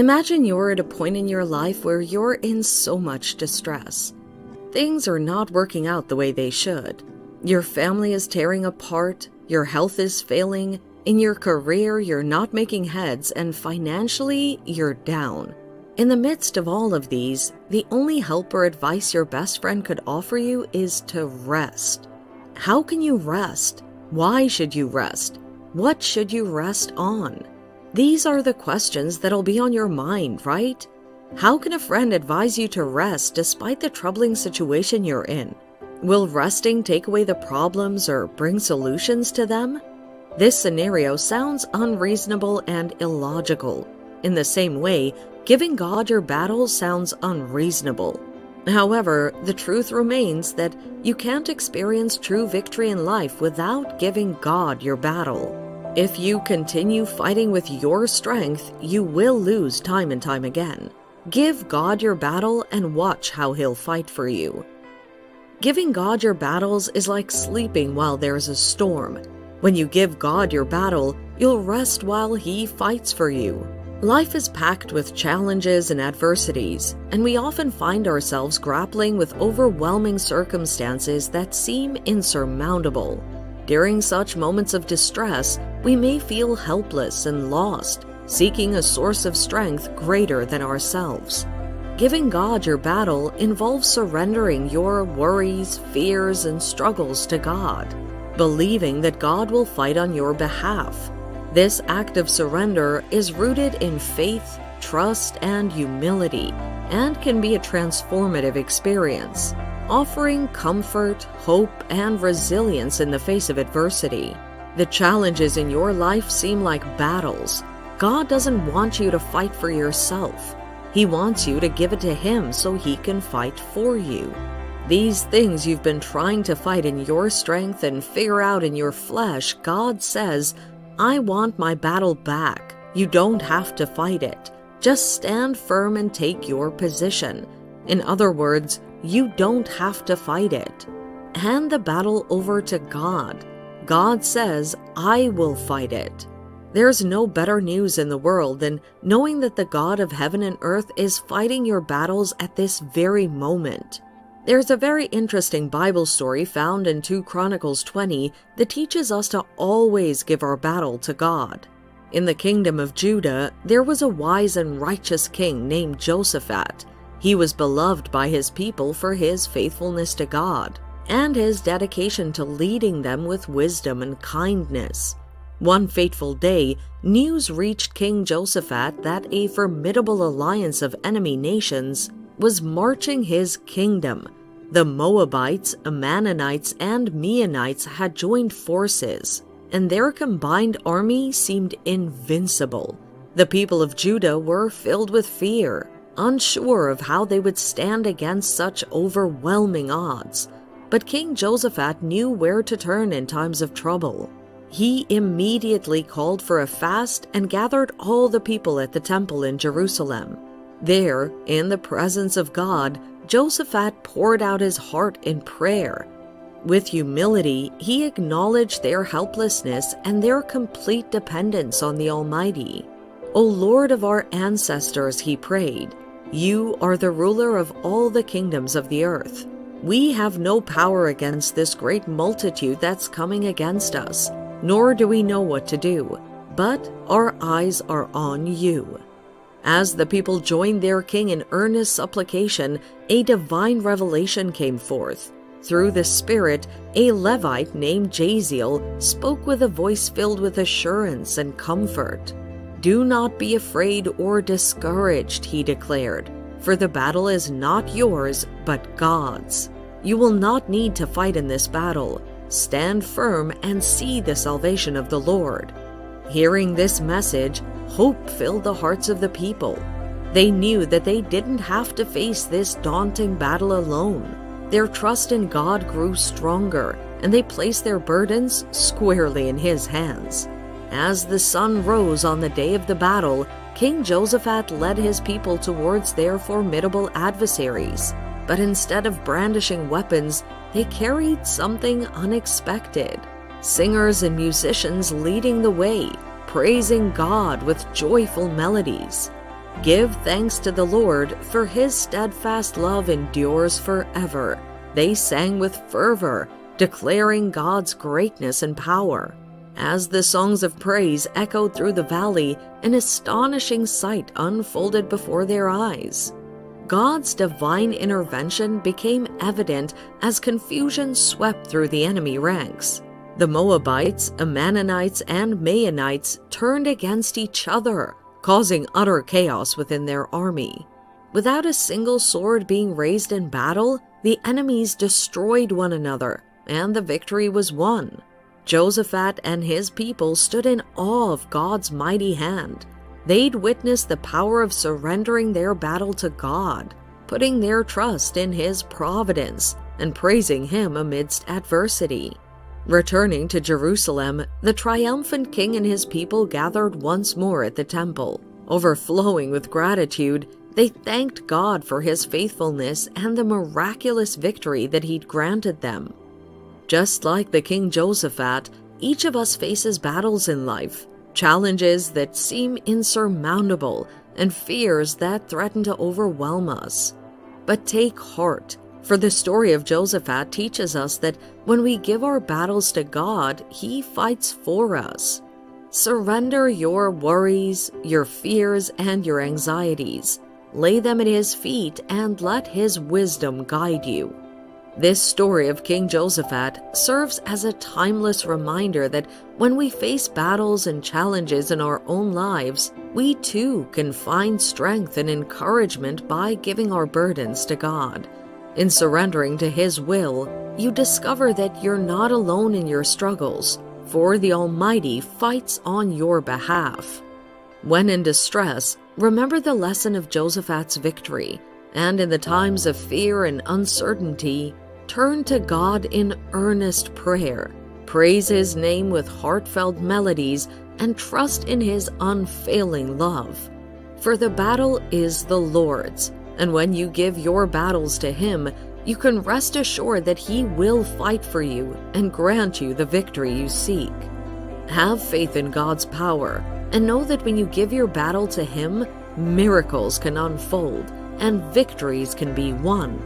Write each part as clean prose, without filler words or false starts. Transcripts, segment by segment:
Imagine you're at a point in your life where you're in so much distress. Things are not working out the way they should. Your family is tearing apart, your health is failing, in your career you're not making heads, and financially you're down. In the midst of all of these, the only help or advice your best friend could offer you is to rest. How can you rest? Why should you rest? What should you rest on? These are the questions that'll be on your mind, right? How can a friend advise you to rest despite the troubling situation you're in? Will resting take away the problems or bring solutions to them? This scenario sounds unreasonable and illogical. In the same way, giving God your battle sounds unreasonable. However, the truth remains that you can't experience true victory in life without giving God your battle. If you continue fighting with your strength, you will lose time and time again. Give God your battle and watch how He'll fight for you. Giving God your battles is like sleeping while there's a storm. When you give God your battle, you'll rest while He fights for you. Life is packed with challenges and adversities, and we often find ourselves grappling with overwhelming circumstances that seem insurmountable. During such moments of distress, we may feel helpless and lost, seeking a source of strength greater than ourselves. Giving God your battle involves surrendering your worries, fears, and struggles to God, believing that God will fight on your behalf. This act of surrender is rooted in faith, trust, and humility, and can be a transformative experience, offering comfort, hope, and resilience in the face of adversity. The challenges in your life seem like battles. God doesn't want you to fight for yourself. He wants you to give it to Him so He can fight for you. These things you've been trying to fight in your strength and figure out in your flesh, God says, I want my battle back. You don't have to fight it. Just stand firm and take your position. In other words, you don't have to fight it. Hand the battle over to God. God says, I will fight it. There's no better news in the world than knowing that the God of heaven and earth is fighting your battles at this very moment. There's a very interesting Bible story found in 2 Chronicles 20 that teaches us to always give our battle to God. In the kingdom of Judah, there was a wise and righteous king named Jehoshaphat. He was beloved by his people for his faithfulness to God and his dedication to leading them with wisdom and kindness. One fateful day, news reached King Jehoshaphat that a formidable alliance of enemy nations was marching his kingdom. The Moabites, Ammonites, and Meunites had joined forces, and their combined army seemed invincible. The people of Judah were filled with fear, unsure of how they would stand against such overwhelming odds. But King Jehoshaphat knew where to turn in times of trouble. He immediately called for a fast and gathered all the people at the temple in Jerusalem. There, in the presence of God, Jehoshaphat poured out his heart in prayer. With humility, he acknowledged their helplessness and their complete dependence on the Almighty. O Lord of our ancestors, he prayed, you are the ruler of all the kingdoms of the earth. We have no power against this great multitude that's coming against us, nor do we know what to do, but our eyes are on you. As the people joined their king in earnest supplication, a divine revelation came forth. Through the Spirit, a Levite named Jahaziel spoke with a voice filled with assurance and comfort. Do not be afraid or discouraged, he declared, for the battle is not yours, but God's. You will not need to fight in this battle. Stand firm and see the salvation of the Lord. Hearing this message, hope filled the hearts of the people. They knew that they didn't have to face this daunting battle alone. Their trust in God grew stronger, and they placed their burdens squarely in His hands. As the sun rose on the day of the battle, King Jehoshaphat led his people towards their formidable adversaries. But instead of brandishing weapons, they carried something unexpected. Singers and musicians leading the way, praising God with joyful melodies. Give thanks to the Lord, for his steadfast love endures forever. They sang with fervor, declaring God's greatness and power. As the songs of praise echoed through the valley, an astonishing sight unfolded before their eyes. God's divine intervention became evident as confusion swept through the enemy ranks. The Moabites, Ammonites, and Meunites turned against each other, causing utter chaos within their army. Without a single sword being raised in battle, the enemies destroyed one another, and the victory was won. Jehoshaphat and his people stood in awe of God's mighty hand. They'd witnessed the power of surrendering their battle to God, putting their trust in his providence, and praising him amidst adversity. Returning to Jerusalem, the triumphant king and his people gathered once more at the temple. Overflowing with gratitude, they thanked God for his faithfulness and the miraculous victory that he'd granted them. Just like the King Jehoshaphat, each of us faces battles in life, challenges that seem insurmountable, and fears that threaten to overwhelm us. But take heart, for the story of Jehoshaphat teaches us that when we give our battles to God, he fights for us. Surrender your worries, your fears, and your anxieties. Lay them at his feet and let his wisdom guide you. This story of King Jehoshaphat serves as a timeless reminder that when we face battles and challenges in our own lives, we too can find strength and encouragement by giving our burdens to God. In surrendering to his will, you discover that you're not alone in your struggles, for the Almighty fights on your behalf. When in distress, remember the lesson of Jehoshaphat's victory, and in the times of fear and uncertainty, turn to God in earnest prayer, praise his name with heartfelt melodies, and trust in his unfailing love. For the battle is the Lord's, and when you give your battles to him, you can rest assured that he will fight for you and grant you the victory you seek. Have faith in God's power, and know that when you give your battle to him, miracles can unfold and victories can be won.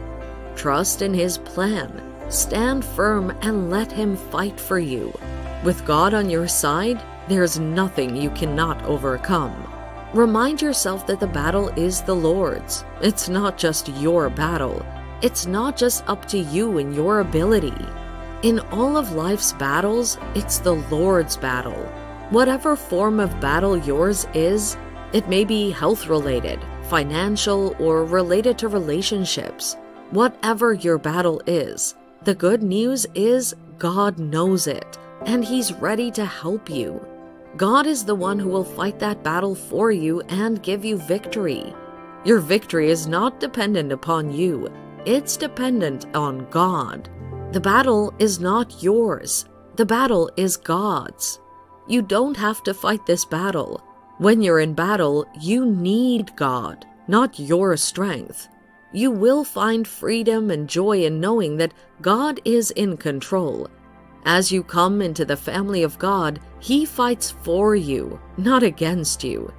Trust in his plan, stand firm, and let him fight for you. With God on your side, there's nothing you cannot overcome. Remind yourself that the battle is the Lord's. It's not just your battle. It's not just up to you and your ability. In all of life's battles, it's the Lord's battle. Whatever form of battle yours is, it may be health-related, financial, or related to relationships. Whatever your battle is, the good news is God knows it, and he's ready to help you. God is the one who will fight that battle for you and give you victory. Your victory is not dependent upon you. It's dependent on God. The battle is not yours. The battle is God's. You don't have to fight this battle. When you're in battle, you need God, not your strength. You will find freedom and joy in knowing that God is in control. As you come into the family of God, he fights for you, not against you.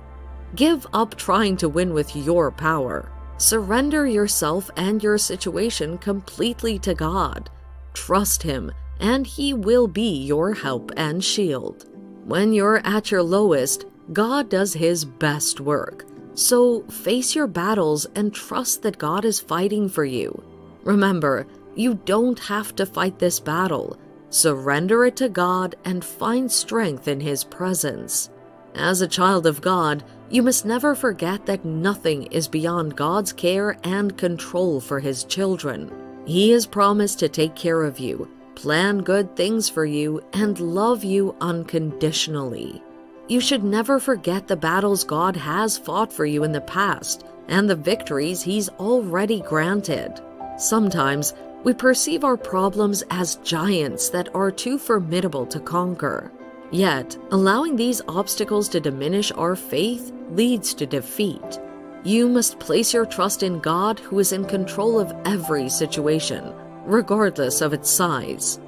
Give up trying to win with your power. Surrender yourself and your situation completely to God. Trust him, and he will be your help and shield. When you're at your lowest, God does his best work. So face your battles and trust that God is fighting for you. Remember, you don't have to fight this battle. Surrender it to God and find strength in his presence. As a child of God, you must never forget that nothing is beyond God's care and control for his children. He has promised to take care of you, plan good things for you, and love you unconditionally. You should never forget the battles God has fought for you in the past and the victories he's already granted. Sometimes, we perceive our problems as giants that are too formidable to conquer. Yet, allowing these obstacles to diminish our faith leads to defeat. You must place your trust in God, who is in control of every situation, regardless of its size.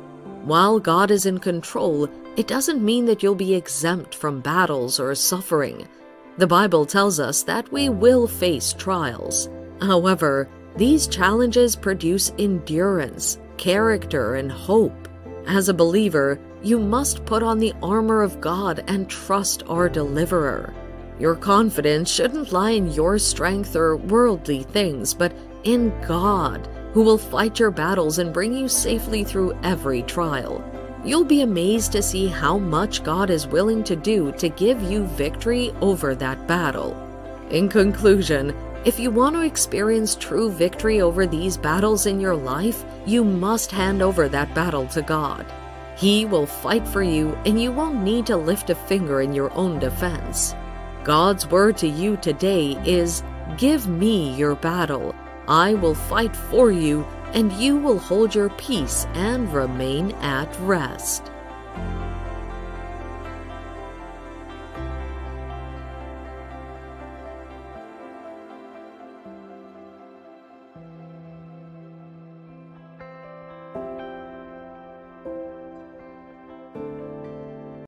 While God is in control, it doesn't mean that you'll be exempt from battles or suffering. The Bible tells us that we will face trials. However, these challenges produce endurance, character, and hope. As a believer, you must put on the armor of God and trust our deliverer. Your confidence shouldn't lie in your strength or worldly things, but in God, who will fight your battles and bring you safely through every trial. You'll be amazed to see how much God is willing to do to give you victory over that battle. In conclusion, if you want to experience true victory over these battles in your life, you must hand over that battle to God. He will fight for you, and you won't need to lift a finger in your own defense. God's word to you today is, "Give me your battle. I will fight for you, and you will hold your peace and remain at rest."